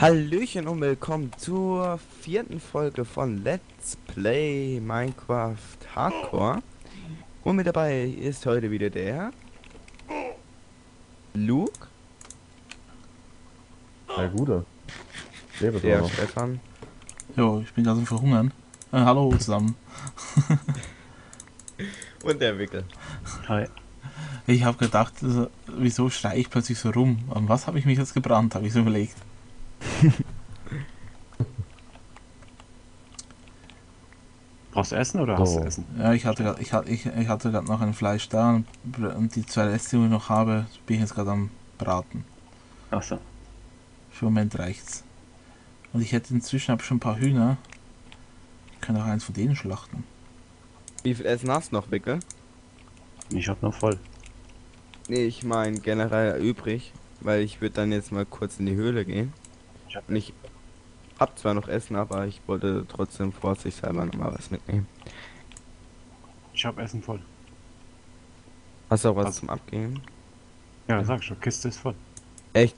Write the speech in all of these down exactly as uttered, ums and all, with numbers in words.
Hallöchen und willkommen zur vierten Folge von Let's Play Minecraft Hardcore. Und mit dabei ist heute wieder der Luke, der Gute, der Stefan. Jo, ich bin gerade so verhungern. Äh, hallo zusammen. Und der Wickel. Hi. Ich habe gedacht, also, wieso schreie ich plötzlich so rum? An was habe ich mich jetzt gebrannt, habe ich so überlegt. Brauchst du Essen oder hast du Essen? Ja, ich hatte gerade ich, ich, ich hatte gerade noch ein Fleisch da und, und die zwei Reste, die ich noch habe, bin ich jetzt gerade am Braten. Achso. Für den Moment reicht's. Und ich hätte inzwischen hab schon ein paar Hühner. Ich kann auch eins von denen schlachten. Wie viel Essen hast du noch, Wickel? Ich hab noch voll. Nee, ich meine generell übrig, weil ich würde dann jetzt mal kurz in die Höhle gehen. Ich hab, ich hab zwar noch Essen, aber ich wollte trotzdem vorsichtshalber nochmal was mitnehmen. Ich hab Essen voll. Hast du auch was also. zum Abgeben? Ja, sag schon, Kiste ist voll. Echt?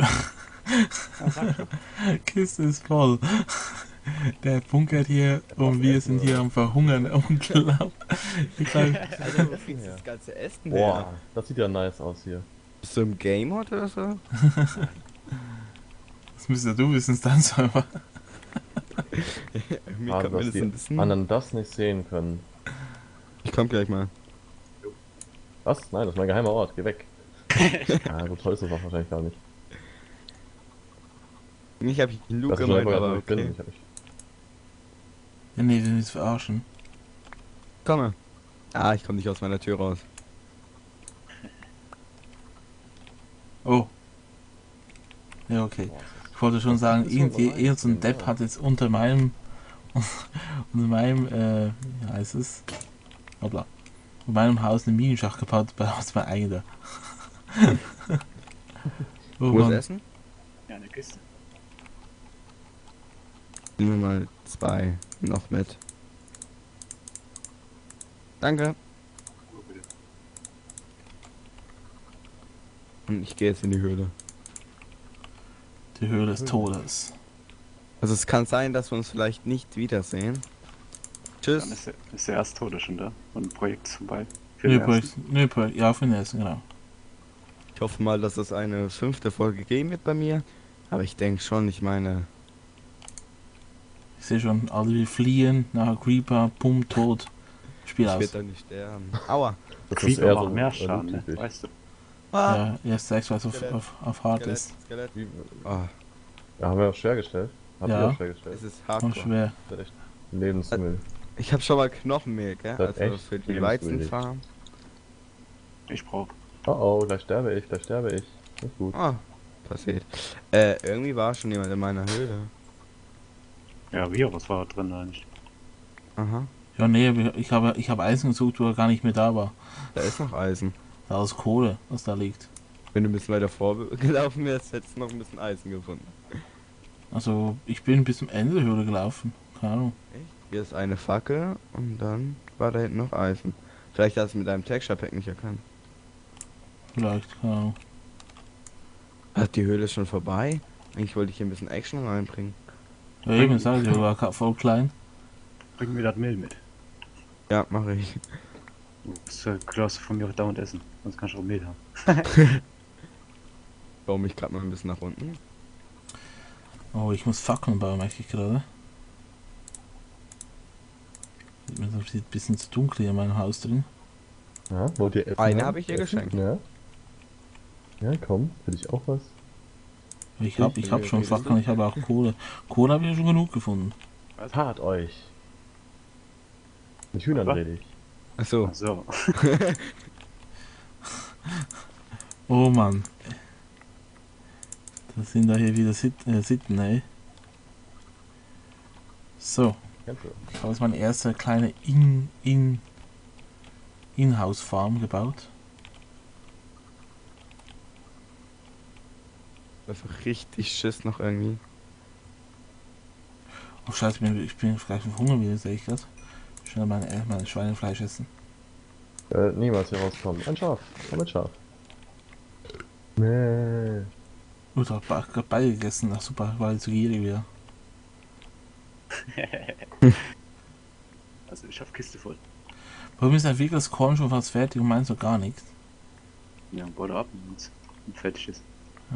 Ja, sag schon. Kiste ist voll. Der bunkert hier und wir sind hier am Verhungern. Unglaubt. Ich glaub, also, wo kriegst du das ganze Essen her? Boah, das sieht ja nice aus hier. Bist du im Game oder so? Das müsst ja du wissen, dann selber. Mir ah, kann dass die wissen. anderen das nicht sehen können. Ich komm gleich mal. Was? Nein, das ist mein geheimer Ort. Geh weg. Ah, so toll ist das auch wahrscheinlich gar nicht. Mich hab ich Luke gemeint, aber okay. Bin, ich hab ich. Ja, nee, du willst verarschen. Komm mal. Ah, ich komm nicht aus meiner Tür raus. Oh. Ja, okay. Ich wollte schon sagen, irgendwie irgend so ein Depp hat jetzt unter meinem unter meinem äh, wie heißt es? Hoppla. In meinem Haus eine Minenschacht gebaut, bei uns mein eigener. Wo ist Essen? Ja, eine Kiste. Nehmen wir mal zwei noch mit. Danke. Und ich gehe jetzt in die Höhle. Die Höhle des Todes. Also es kann sein, dass wir uns vielleicht nicht wiedersehen. Tschüss. Dann ist der, ist der erste Tode schon da und ein Projekt ist vorbei. Für nee, Projekt, nee, Projekt, ja, für den ersten, genau. Ich hoffe mal, dass es eine fünfte Folge geben wird bei mir. Aber ich denke schon, ich meine... Ich sehe schon, alle die fliehen, nachher Creeper, Pum, tot. Spiel ich aus. Ich werde da nicht sterben. Aua. Das Creeper ist eher so mehr Schaden, weißt du. Ah. Ja, jetzt sechs, was auf, auf, auf hart Skelett, ist. Skelett. Wie, ah. Ja, haben wir auch schwer gestellt. Habt ja. ihr auch schwer gestellt? Es ist hart. schwer. Das ist echt Lebensmittel. Ich hab schon mal Knochenmehl, gell? Das also für die Weizenfarm. Ich brauch. Oh oh, da sterbe ich, da sterbe ich. Das ist gut. Ah, passiert. Äh, irgendwie war schon jemand in meiner Höhle. Ja, Virus war drin eigentlich. Aha. Ja, nee, ich habe ich hab Eisen gesucht, wo er gar nicht mehr da war. Da ist noch Eisen. Da aus Kohle, was da liegt. Wenn du ein bisschen weiter vorgelaufen wärst, hättest du noch ein bisschen Eisen gefunden. Also, ich bin bis zum Ende der Höhle gelaufen. Keine Ahnung. Echt? Hier ist eine Fackel und dann war da hinten noch Eisen. Vielleicht hast du mit deinem Texture Pack nicht erkannt. Vielleicht, keine Ahnung. Ach, die Höhle ist schon vorbei? Eigentlich wollte ich hier ein bisschen Action reinbringen. Ja, eben, sag ich, war voll klein. Bring mir das Mehl mit. Ja, mache ich. Du klaust von mir dauernd essen, sonst kannst du auch Mehl haben. Baue mich gerade mal ein bisschen nach unten. Oh, ich muss Fackeln bauen, merke ich gerade. Sieht mir so ein bisschen zu dunkel hier in meinem Haus drin. Ja, wollt ihr essen? Eine habe ich dir geschenkt. Ja. Ja, komm, will ich auch was. Ich hab, ich hab schon Fackeln, ich habe auch Kohle. Kohle habe ich ja schon genug gefunden. Was hat euch? Mit Hühnern rede ich. Achso. Ach so. Oh Mann. Das sind da hier wieder Sit äh, Sitten, ey. So. Ich habe jetzt meine erste kleine In- In- In-House-Farm gebaut. Das war richtig Schiss noch irgendwie. Oh scheiße, ich bin gleich von Hunger wieder, sehe ich das. Schnell mein, äh, mein Schweinefleisch essen. Äh, niemals hier rauskommen. Ein Schaf. Komm mit Schaf. Nee. Oh, du hast gerade Ball gegessen. Ach super, war zu gierig wieder. Also ich hab Kiste voll. Warum ist der Weg das Korn schon fast fertig und meinst du gar nichts? Ja, baut ab und fertig ist.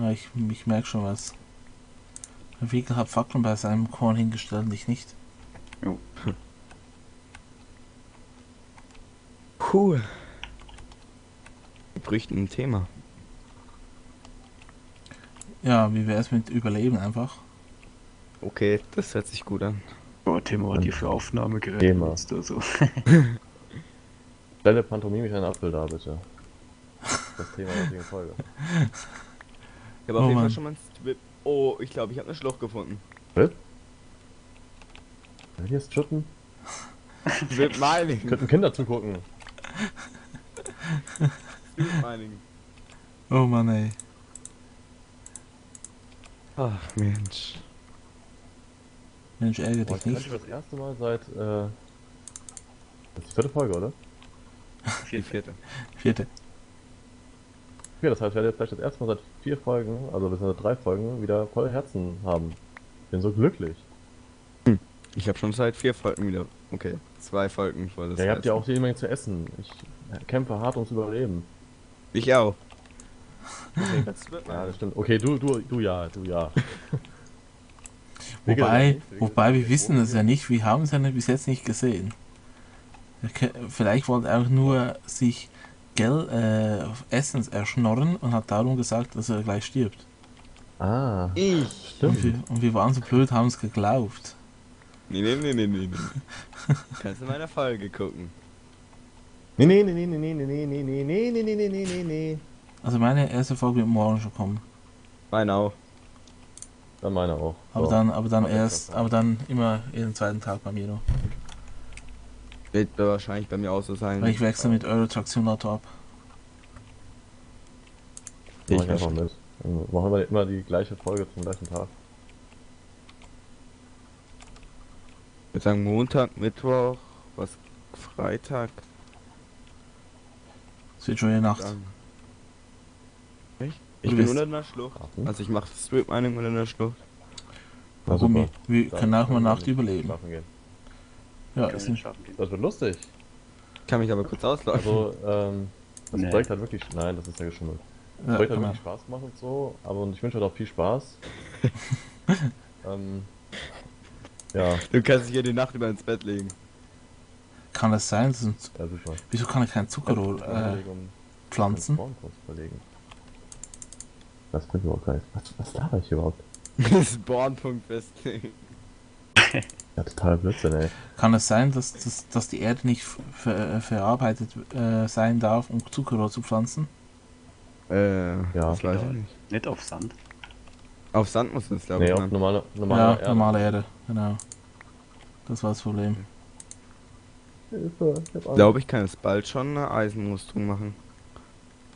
Ja, ich, ich merke schon was. Der Weg hat Fackeln bei seinem Korn hingestellt und ich nicht. Jo. Cool. Brüchten ein Thema. Ja, wie wäre es mit Überleben einfach? Okay, das hört sich gut an. Boah, Thema hat hier für Aufnahmegerät. Thema. So. Stelle pantomimisch einen Apfel da, bitte. Das Thema der heutigen Folge. Ich habe oh, auf jeden Mann. Fall schon mal ein Strip. Oh, ich glaube, ich habe ein Schloch gefunden. Strip? Hier ist Schutten. Strip Mining. Könnten Kinder zugucken. Strip Mining. Oh Mann, ey. Ach Mensch. Mensch, ärgere dich nicht. Das ist das erste Mal seit, äh, das ist die vierte Folge, oder? Die vierte. Vierte. Ja, das heißt, wir werden jetzt gleich das erste Mal seit vier Folgen, also bis seit drei Folgen, wieder voll Herzen haben. Ich bin so glücklich. Hm. Ich habe schon seit vier Folgen wieder, okay, zwei Folgen voll. Ja, ihr habt ja auch jede Menge zu essen. Ich kämpfe hart ums Überleben. Ich auch. Okay, das wird ja, das stimmt. Okay, du, du, du ja, du ja. Wobei, wobei wir wissen es ja nicht, wir haben es ja bis jetzt nicht gesehen. Vielleicht wollte er nur sich Geld, äh, Essens erschnorren und hat darum gesagt, dass er gleich stirbt. Ah, ich. Stimmt. Und, wir, und wir waren so blöd, haben es geglaubt. Nee, nee, nee, nee, nee, nee. Kannst du in meiner Folge gucken. Nee, nee, nee, nee, nee, nee, nee, nee, nee, nee, nee, nee, nee, nee, nee. Also meine erste Folge wird morgen schon kommen. Meine auch. Dann meine auch. Aber so. dann, aber dann meine erst, aber dann immer jeden zweiten Tag bei mir noch. Wird wahrscheinlich bei mir auch so sein. Weil ich wechsle mit Euro Truck Simulator ab. Ich mach ich einfach mit. Dann machen wir immer die gleiche Folge zum gleichen Tag. Ich würde sagen Montag, Mittwoch, was Freitag. Es wird schon in der Nacht. Dann. Ich du bin unter einer Schlucht. Also ich mache Strip Mining unter einer Schlucht. Warum? Also wir dann können auch mal Nacht überleben. Gehen. Ja, ist nicht schaffen. Das wird lustig. Ich kann mich aber kurz auslaufen. Also, ähm, das nee. Projekt hat wirklich. Nein, das ist ja geschummelt. Das ja, Projekt hat wirklich Spaß gemacht und so, aber und ich wünsche halt auch viel Spaß. ähm, ja. Du kannst dich hier die Nacht über ins Bett legen. Kann das sein? Das sind, ja, super. Wieso kann ich keinen Zuckerrohr äh, pflanzen? Das bringt überhaupt gar nichts. Was, was laber ich überhaupt? Das Bornpunkt festlegen. Ja, total Blödsinn, ey. Kann es sein, dass, dass, dass die Erde nicht ver verarbeitet äh, sein darf, um Zuckerrohr zu pflanzen? Äh, ja, vielleicht nicht. Nicht auf Sand. Auf Sand muss es, glaube ich. Nee, auf normale, normale ja, Erde. normale Erde, genau. Das war das Problem. Hilfe, ich hab Angst. Glaube ich, kann es bald schon eine Eisenrüstung machen.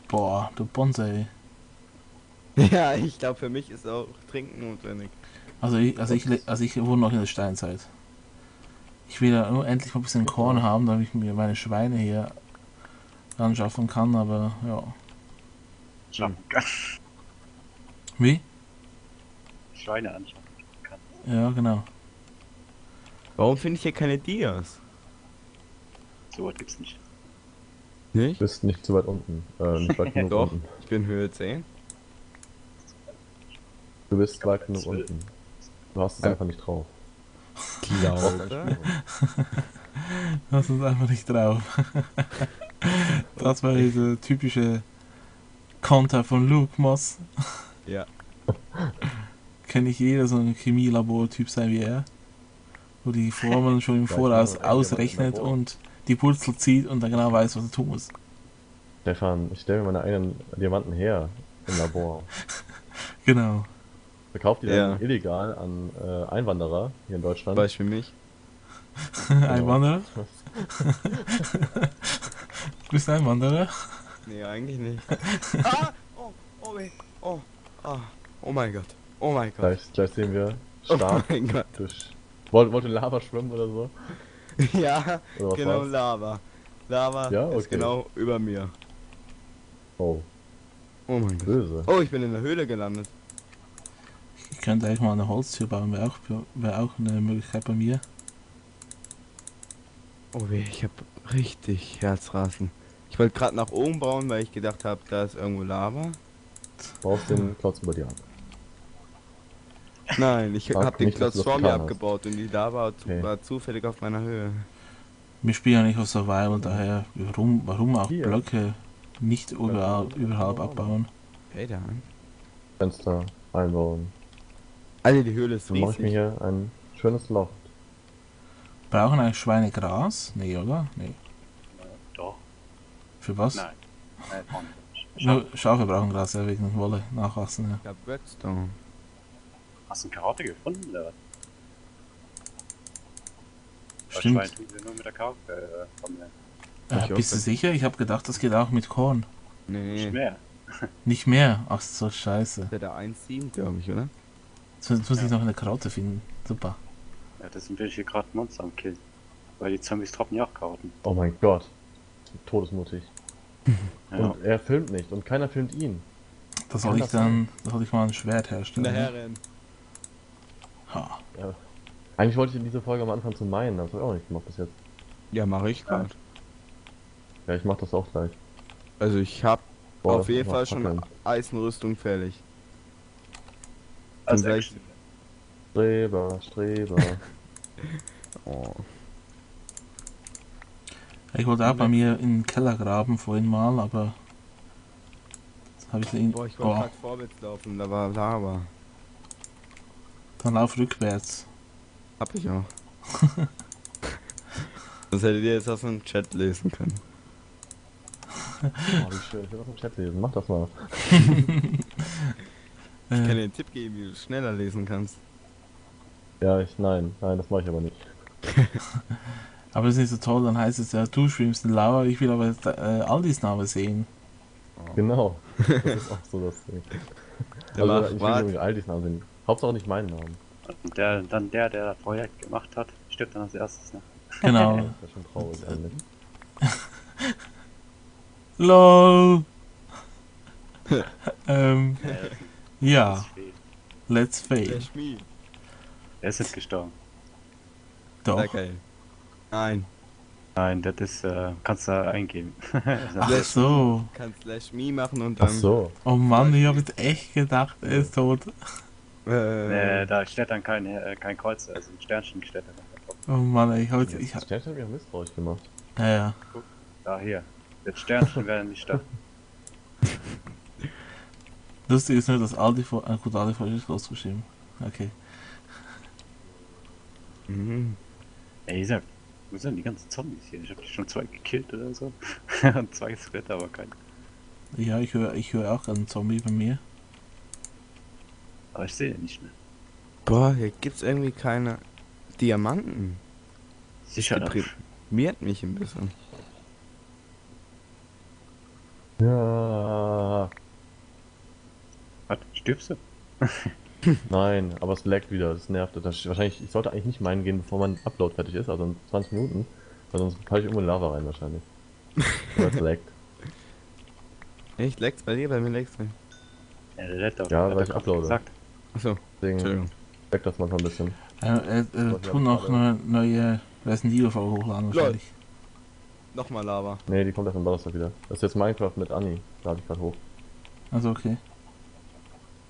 Boah, du Bonsai. Ja, ich glaube für mich ist auch Trinken notwendig. Also ich, also ich, also ich wohne noch in der Steinzeit. Ich will ja nur endlich mal ein bisschen Korn haben, damit ich mir meine Schweine hier anschaffen kann, aber ja. Schaffen kann. Wie? Schweine anschaffen kann. Ja, genau. Warum finde ich hier keine Dias? So was gibt's nicht. Nicht? Du bist nicht zu weit unten. Äh, nicht weit genug Doch, unten. Ich bin Höhe zehn. Du bist weit genug unten. Du hast es einfach nicht drauf. Glaube. Du hast es einfach nicht drauf. Das war diese typische Konter von Luke Moss. Ja. Kann nicht jeder so ein Chemielabor-Typ sein wie er. Wo die Formeln schon im Voraus ausrechnet und die Purzel zieht und dann genau weiß, was er tun muss. Stefan, ich stelle mir meine eigenen Diamanten her im Labor. Genau. Verkauft die ja. dann illegal an äh, Einwanderer hier in Deutschland. Beispiel mich. Einwanderer? Du bist Einwanderer? Nee, eigentlich nicht. Ah! Oh, oh, oh, oh, oh mein Gott. Oh mein Gott. Gleich, gleich sehen wir stark oh mein Gott. durch... Wollt, wollt in Lava schwimmen oder so? Ja, oder genau war's? Lava. Lava ja? okay. ist genau über mir. Oh. Oh mein Böse. Gott. Oh, ich bin in der Höhle gelandet. könnte eigentlich mal eine Holztür bauen, wäre auch, wär auch eine Möglichkeit bei mir. Oh weh, ich habe richtig Herzrasen. Ich wollte gerade nach oben bauen, weil ich gedacht habe, da ist irgendwo Lava. Baust den Klotz über dir ab. Nein, ich habe den Klotz vor mir abgebaut und die Lava okay. war zufällig auf meiner Höhe. Wir spielen ja nicht auf Survival, daher warum, warum auch Hier. Blöcke nicht überall, überhalb abbauen. Hey, da. Fenster einbauen. Alle also die Höhle ist riesig. Dann mache ich mir hier ein schönes Loch. Brauchen eigentlich Schweine Gras? Nee, oder? Nee. Doch. Für was? Nein. Nein, Schafe brauchen Gras, ja, wegen Wolle nachwachsen. Ja. Ich hab Redstone. Hast du eine Karotte gefunden, oder was? Stimmt. Schweine tun wir nur mit der Karotte äh, kommen. Äh, bist du sicher? Ich habe gedacht, das geht auch mit Korn. Nee. Nicht mehr. Nicht mehr? Ach so, scheiße. Der da eins Komma sieben, glaube ich, oder? Jetzt, jetzt muss ja. ich noch eine Karotte finden. Super. Ja, deswegen bin ich hier gerade Monster am Killen. Weil die Zombies droppen ja auch Karotten. Oh mein Gott. Todesmutig. Ja. Und er filmt nicht und keiner filmt ihn. Das soll ich dann, das soll ich mal ein Schwert herstellen. Hinterherrennen. Ha. Ja. Eigentlich wollte ich diese Folge am Anfang zu meinen, das habe ich auch nicht gemacht bis jetzt. Ja, mache ich gerade. Ja, ich mache das auch gleich. Also ich habe auf jeden Fall schon Eisenrüstung fertig. Also gleich. Streber, Streber. Oh. Ich wollte auch bei mir in den Keller graben vorhin mal, aber habe ich den. Boah, ich wollte gerade vorwärts laufen, da war Lava. Dann lauf rückwärts. Hab ich auch. Das hättet ihr jetzt aus dem Chat lesen können. Oh, wie schön, ich will aus dem Chat lesen, mach das mal. Ich kann dir einen Tipp geben, wie du schneller lesen kannst. Ja, ich, nein, nein, das mache ich aber nicht. Aber das ist nicht so toll, dann heißt es ja, du schwimmst in Lava, ich will aber äh, Aldis Name sehen. Oh. Genau, das ist auch so das Ding. Also, Lach, ich will nicht Aldis Namen sehen, Hauptsache nicht meinen Namen. Und der, dann der, der das Projekt gemacht hat, stirbt dann als erstes, ne? Genau. Das ist schon traurig, eigentlich. LOL! ähm, ja, let's fail. Er ist jetzt gestorben. Doch. Okay. Nein. Nein, das ist, äh, kannst du da eingeben. Ach so. Kannst slash me machen und dann... Ach so. Oh Mann, ich hab jetzt echt gedacht, er ist tot. Äh, nee, da steht dann kein, äh, kein Kreuz, also ein Sternchen steht da drauf. Oh Mann, ich hab jetzt... Ich hab... Sternchen hab ich auch misstrauisch gemacht. Ja, ja. Guck, da hier. Jetzt Sternchen werden nicht da. Lustig ist nur, dass Aldi vor... Äh, gut, Aldi vor ist losgeschrieben. Okay. Mhm. Ey, ich sag, wo sind die ganzen Zombies hier? Ich hab schon zwei gekillt oder so. Und zwei Skelette, aber keinen. Ja, ich höre ich hör auch gerade einen Zombie bei mir. Aber ich sehe den nicht mehr. Boah, hier gibt's irgendwie keine Diamanten. Sicher doch. Deprimiert mich ein bisschen. Ja. Was? Stirbst du? Nein, aber es laggt wieder, das nervt. Das, wahrscheinlich, ich sollte eigentlich nicht meinen gehen, bevor mein Upload fertig ist, also in zwanzig Minuten. Weil sonst falle ich irgendwo in Lava rein wahrscheinlich. Oder es laggt. Echt? Laggt bei dir? Bei mir laggt es nicht. Ja, der laggt auch. Ja, weil ich uploade. Achso. Deswegen laggt das manchmal ein bisschen. Äh, äh, äh tun auch neue, neue Resident Evil-Folge hochladen wahrscheinlich. Nochmal Lava. Ne, die kommt erst am Donnerstag wieder. Das ist jetzt Minecraft mit Anni, lade ich gerade hoch. Also okay.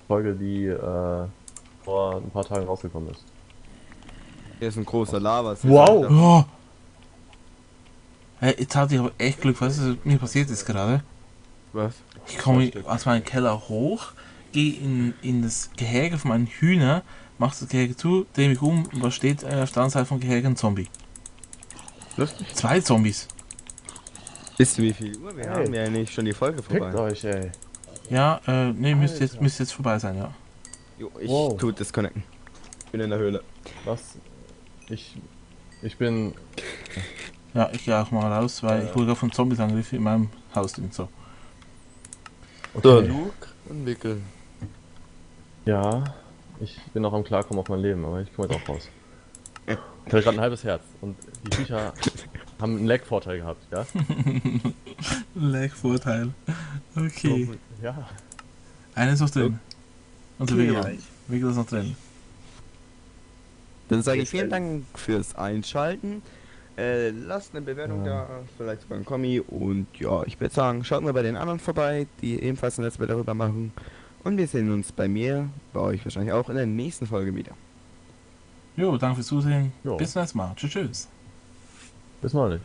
Folge, die äh, vor ein paar Tagen rausgekommen ist. Hier ist ein großer Lava. Wow! Oh. Hey, jetzt hatte ich aber echt Glück, weißt du, was mir passiert ist gerade? Was? Ich komme aus meinem Keller hoch, gehe in, in das Gehege von meinen Hühnern, mach das Gehege zu, drehe mich um und da steht äh, auf der anderen Seite vom Gehege ein Zombie. Lustig. Zwei Zombies. Wisst ihr, wie viel Uhr? Wir hey. haben ja nicht schon die Folge vorbei. Pickt euch, ey. Ja, äh, ne, müsste jetzt, müsst jetzt vorbei sein, ja. Jo, ich wow. tue disconnecten. Ich bin in der Höhle. Was? Ich... Ich bin... Ja, ich gehe auch mal raus, weil äh. ich wurde von Zombies-Angriff in meinem Haus drin, so. Oder okay. Luke und Wickel. Ja, ich bin auch am Klarkommen auf mein Leben, aber ich komme jetzt auch raus. Ich hatte gerade ein halbes Herz und die Bücher haben einen Lag-Vorteil gehabt, ja? Lag-Vorteil. Okay. Ja. Eines aus dem. Und der Weg. Wie geht das noch drin? Dann sage ich vielen Dank fürs Einschalten. Äh, lasst eine Bewertung ja. da, vielleicht sogar ein Kommi. Und ja, ich würde sagen, schaut mal bei den anderen vorbei, die ebenfalls ein Let's Play darüber machen. Und wir sehen uns bei mir, bei euch wahrscheinlich auch in der nächsten Folge wieder. Jo, danke fürs Zusehen. Jo. Bis zum nächsten Mal. Tschüss, tschüss. Bis mal.